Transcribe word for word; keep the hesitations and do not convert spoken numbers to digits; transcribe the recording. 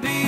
be